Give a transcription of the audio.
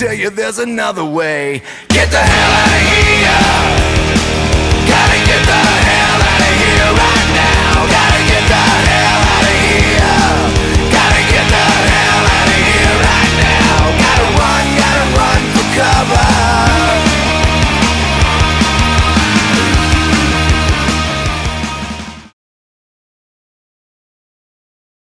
tell you there's another way. Get the hell out of here. Gotta get the hell out of here.